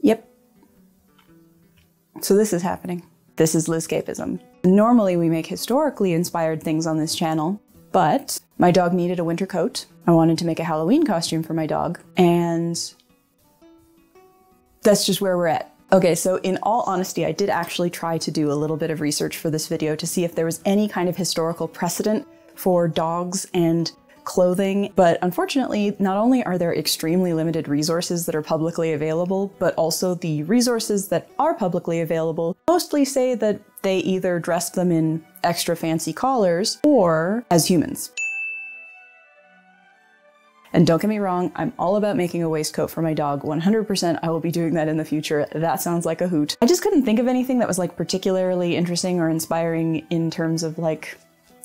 Yep. So this is happening. This is Lizscapism. Normally we make historically inspired things on this channel, but my dog needed a winter coat. I wanted to make a Halloween costume for my dog, and that's just where we're at. Okay, so in all honesty, I did actually try to do a little bit of research for this video to see if there was any kind of historical precedent for dogs and clothing, but unfortunately, not only are there extremely limited resources that are publicly available, but also the resources that are publicly available mostly say that they either dressed them in extra fancy collars or as humans. And don't get me wrong, I'm all about making a waistcoat for my dog. 100% I will be doing that in the future. That sounds like a hoot. I just couldn't think of anything that was like particularly interesting or inspiring in terms of like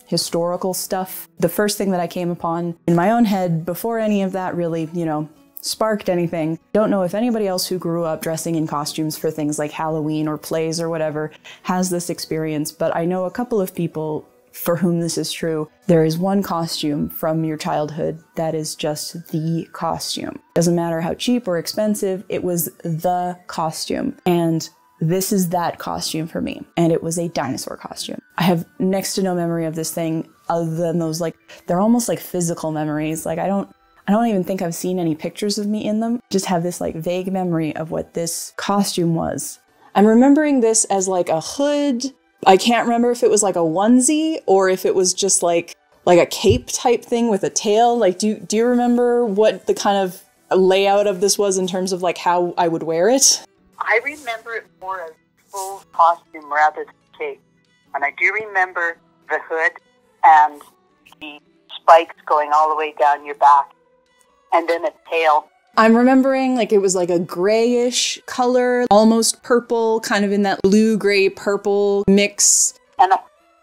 historical stuff. The first thing that I came upon in my own head before any of that really, you know, sparked anything. Don't know if anybody else who grew up dressing in costumes for things like Halloween or plays or whatever has this experience, but I know a couple of people for whom this is true. There is one costume from your childhood that is just the costume. Doesn't matter how cheap or expensive, it was the costume. And this is that costume for me. And it was a dinosaur costume. I have next to no memory of this thing other than those, like, they're almost like physical memories. Like I don't even think I've seen any pictures of me in them. Just have this like vague memory of what this costume was. I'm remembering this as like a hood. I can't remember if it was like a onesie or if it was just like a cape type thing with a tail. Like, do you remember what the kind of layout of this was in terms of like how I would wear it? I remember it more as a full costume rather than cape. And I do remember the hood and the spikes going all the way down your back and then a tail. I'm remembering like it was like a grayish color, almost purple, kind of in that blue-gray-purple mix. And I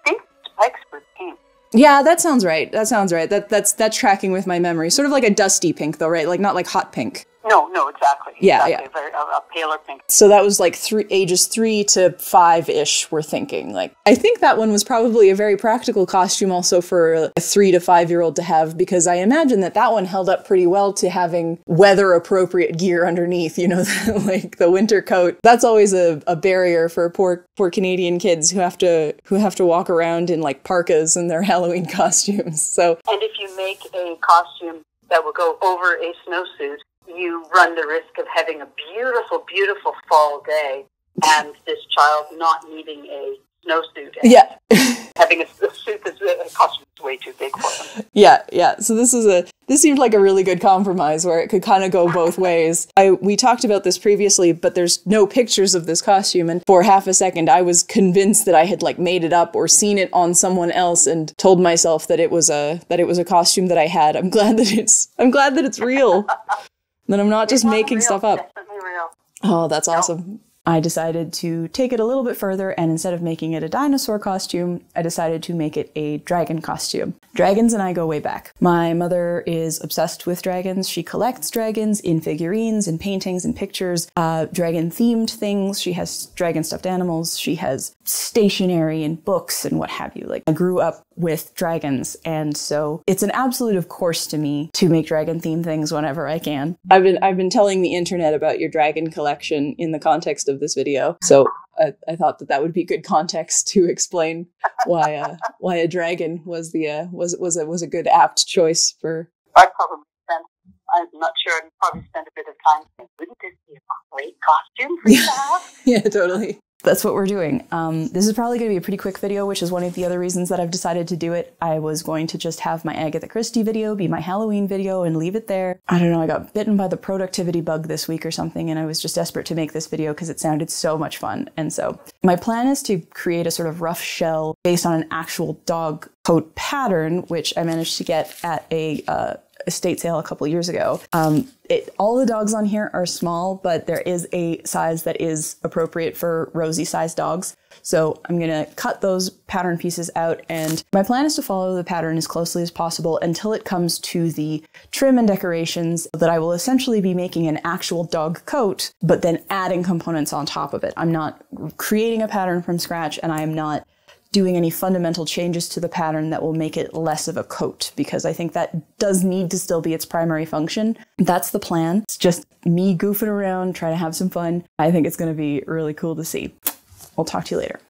think the spikes were pink. Yeah, that sounds right. That sounds right. That's tracking with my memory. Sort of like a dusty pink though, right? Like not like hot pink. No, exactly. Yeah, exactly. Yeah. A paler pink. So that was like ages 3 to 5-ish, we're thinking. Like, I think that one was probably a very practical costume also for a 3- to 5-year-old to have, because I imagine that one held up pretty well to having weather-appropriate gear underneath, you know, like the winter coat. That's always a barrier for poor Canadian kids who have to walk around in like parkas in their Halloween costumes. So, and if you make a costume that will go over a snowsuit, you run the risk of having a beautiful, beautiful fall day and this child not needing a snowsuit. Yeah. Having a suit that's a costume is way too big for them. Yeah. So this seemed like a really good compromise where it could kind of go both ways. We talked about this previously, but there's no pictures of this costume. And for half a second, I was convinced that I had like made it up or seen it on someone else and told myself that it was a costume that I had. I'm glad that it's real. That I'm not just making stuff up. Oh, that's awesome. I decided to take it a little bit further, and instead of making it a dinosaur costume, I decided to make it a dragon costume. Dragons and I go way back. My mother is obsessed with dragons. She collects dragons in figurines, in paintings, in pictures, dragon-themed things. She has dragon-stuffed animals. She has stationery and books and what have you. Like, I grew up with dragons, and so it's an absolute of course to me to make dragon-themed things whenever I can. I've been telling the internet about your dragon collection in the context of this video, so I thought that would be good context to explain why a dragon was a good apt choice for. I'm not sure. I'd probably spend a bit of time. Wouldn't this be a great costume for you to have? Yeah, totally. That's what we're doing. This is probably going to be a pretty quick video, which is one of the other reasons that I've decided to do it. I was going to just have my Agatha Christie video be my Halloween video and leave it there. I don't know, I got bitten by the productivity bug this week or something, and I was just desperate to make this video because it sounded so much fun. And so my plan is to create a sort of rough shell based on an actual dog coat pattern, which I managed to get at an estate sale a couple years ago. All the dogs on here are small, but there is a size that is appropriate for Rosie-sized dogs. So I'm gonna cut those pattern pieces out, and my plan is to follow the pattern as closely as possible until it comes to the trim and decorations, that I will essentially be making an actual dog coat, but then adding components on top of it. I'm not creating a pattern from scratch, and I am not doing any fundamental changes to the pattern that will make it less of a coat, because I think that does need to still be its primary function. That's the plan. It's just me goofing around, trying to have some fun. I think it's going to be really cool to see. I'll talk to you later.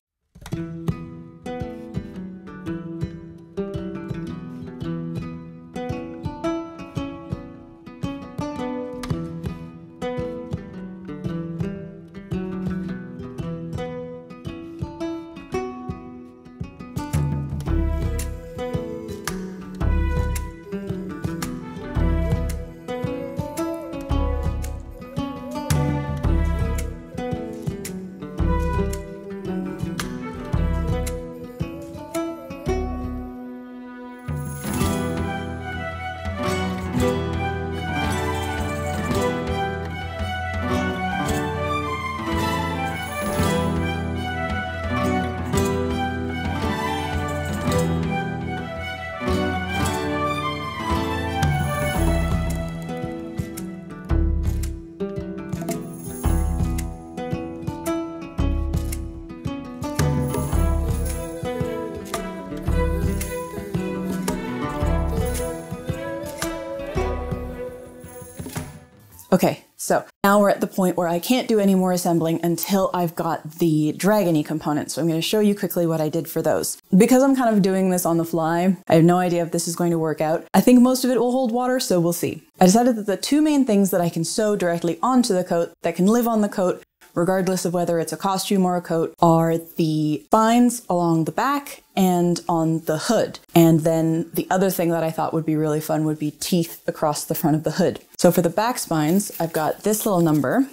Okay, so now we're at the point where I can't do any more assembling until I've got the dragony components. So I'm going to show you quickly what I did for those. Because I'm kind of doing this on the fly, I have no idea if this is going to work out. I think most of it will hold water, so we'll see. I decided that the two main things that I can sew directly onto the coat, that can live on the coat, regardless of whether it's a costume or a coat, are the spines along the back and on the hood. And then the other thing that I thought would be really fun would be teeth across the front of the hood. So for the back spines, I've got this little number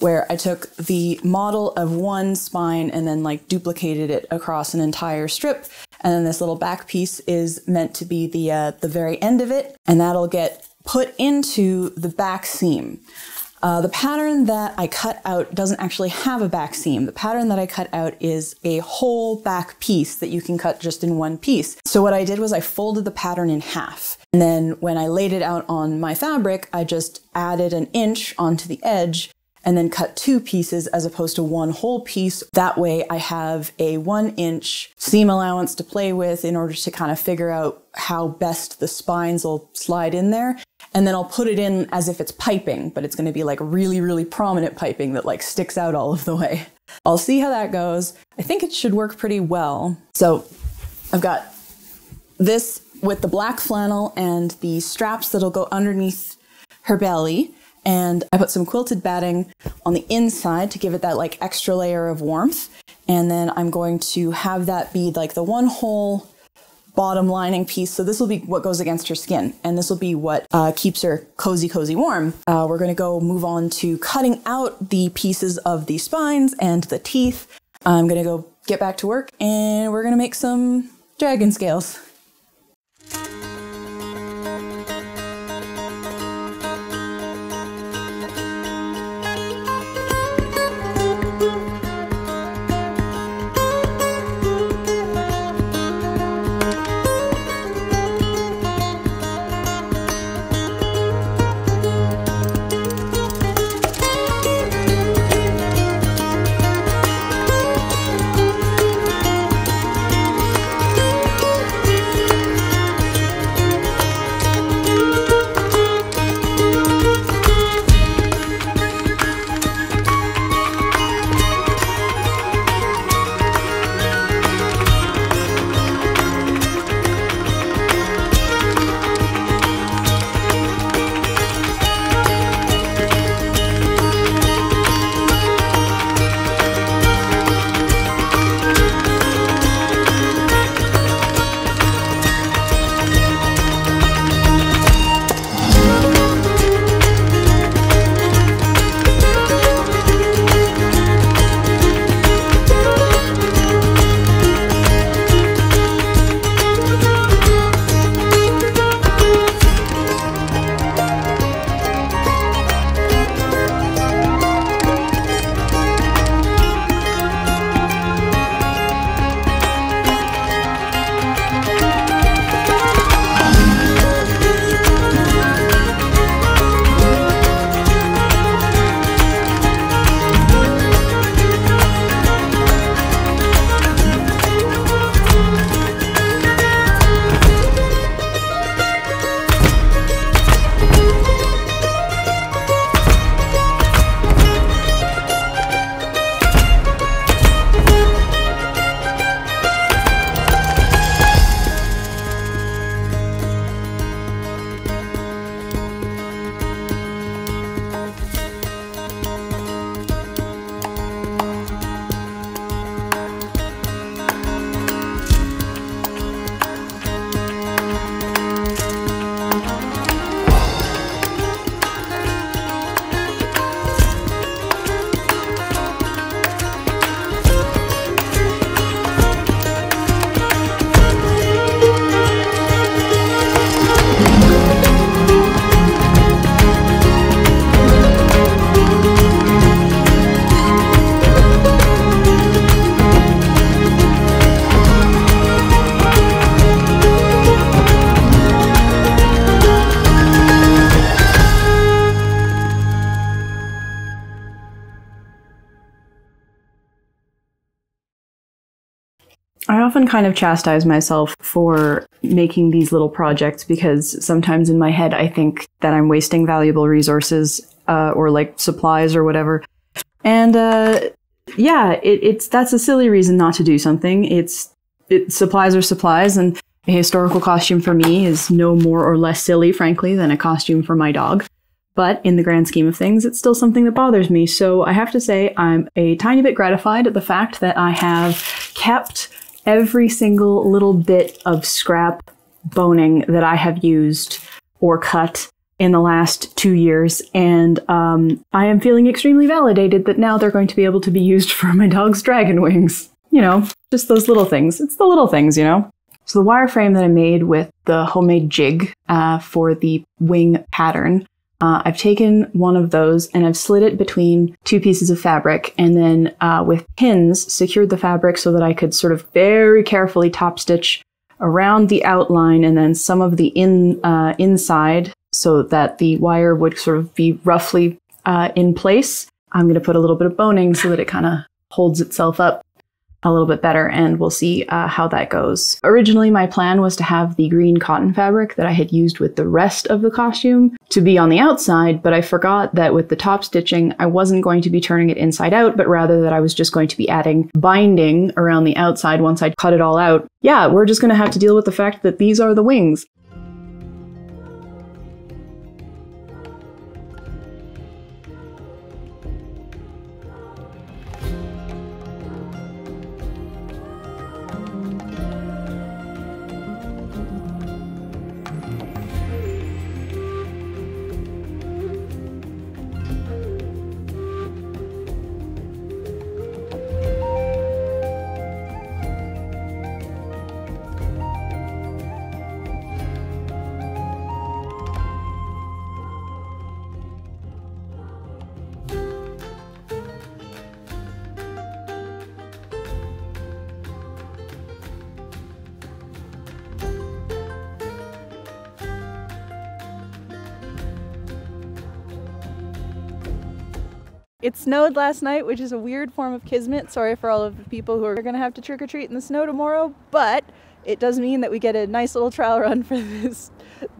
where I took the model of one spine and then like duplicated it across an entire strip. And then this little back piece is meant to be the very end of it, and that'll get put into the back seam. The pattern that I cut out doesn't actually have a back seam. The pattern that I cut out is a whole back piece that you can cut just in one piece. So what I did was I folded the pattern in half. And then when I laid it out on my fabric, I just added an inch onto the edge and then cut two pieces as opposed to one whole piece. That way I have a 1-inch seam allowance to play with in order to kind of figure out how best the spines will slide in there. And then I'll put it in as if it's piping, but it's going to be like really, really prominent piping that like sticks out all of the way. I'll see how that goes. I think it should work pretty well. So I've got this with the black flannel and the straps that'll go underneath her belly. And I put some quilted batting on the inside to give it that like extra layer of warmth. And then I'm going to have that be like the one whole bottom lining piece. So this will be what goes against her skin, and this will be what keeps her cozy, cozy warm. We're going to go move on to cutting out the pieces of the spines and the teeth. I'm going to go get back to work, and we're going to make some dragon scales. I often kind of chastise myself for making these little projects because sometimes in my head I think that I'm wasting valuable resources or like supplies or whatever. And yeah, that's a silly reason not to do something. Supplies are supplies, and a historical costume for me is no more or less silly, frankly, than a costume for my dog. But in the grand scheme of things, it's still something that bothers me. So I have to say I'm a tiny bit gratified at the fact that I have kept every single little bit of scrap boning that I have used or cut in the last 2 years. And I am feeling extremely validated that now they're going to be able to be used for my dog's dragon wings. You know, just those little things. It's the little things, you know? So the wireframe that I made with the homemade jig for the wing pattern, I've taken one of those and I've slid it between two pieces of fabric, and then with pins secured the fabric so that I could sort of very carefully top stitch around the outline and then some of the inside so that the wire would sort of be roughly in place. I'm going to put a little bit of boning so that it kind of holds itself up a little bit better, and we'll see how that goes. Originally, my plan was to have the green cotton fabric that I had used with the rest of the costume to be on the outside, but I forgot that with the top stitching, I wasn't going to be turning it inside out, but rather that I was just going to be adding binding around the outside once I'd cut it all out. Yeah, we're just gonna have to deal with the fact that these are the wings. It snowed last night, which is a weird form of kismet. Sorry for all of the people who are gonna have to trick-or-treat in the snow tomorrow, but it does mean that we get a nice little trial run for this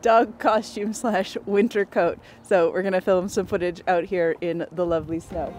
dog costume slash winter coat. So we're gonna film some footage out here in the lovely snow.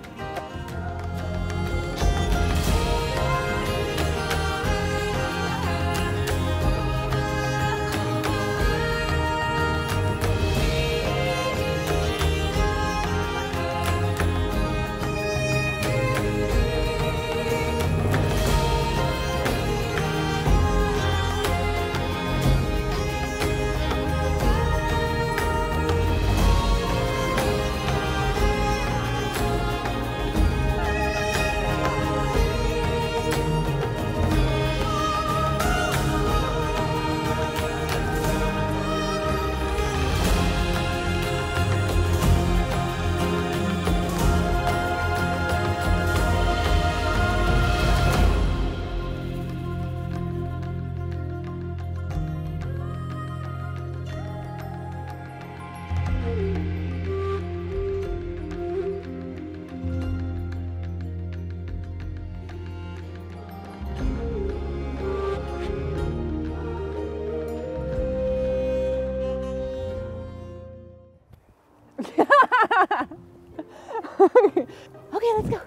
Okay, let's go.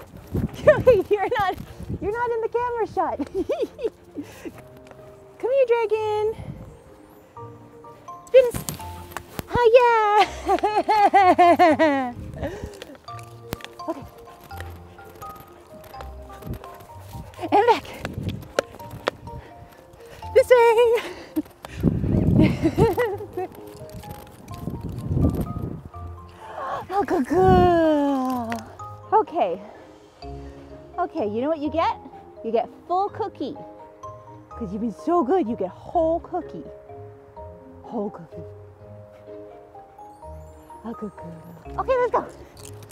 You're not in the camera shot. Come here, dragon. Spin. Oh yeah. Okay. And back. This way. Oh, good girl. Okay. Okay, you know what you get? You get full cookie. Because you've been so good, you get whole cookie. Whole cookie. Oh, good girl. Okay, let's go.